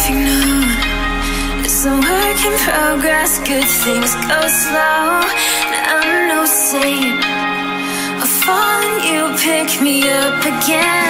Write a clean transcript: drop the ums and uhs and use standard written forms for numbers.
nothing new. It's a work in progress. Good things go slow, and I'm no saint. I'll fall and you pick me up again.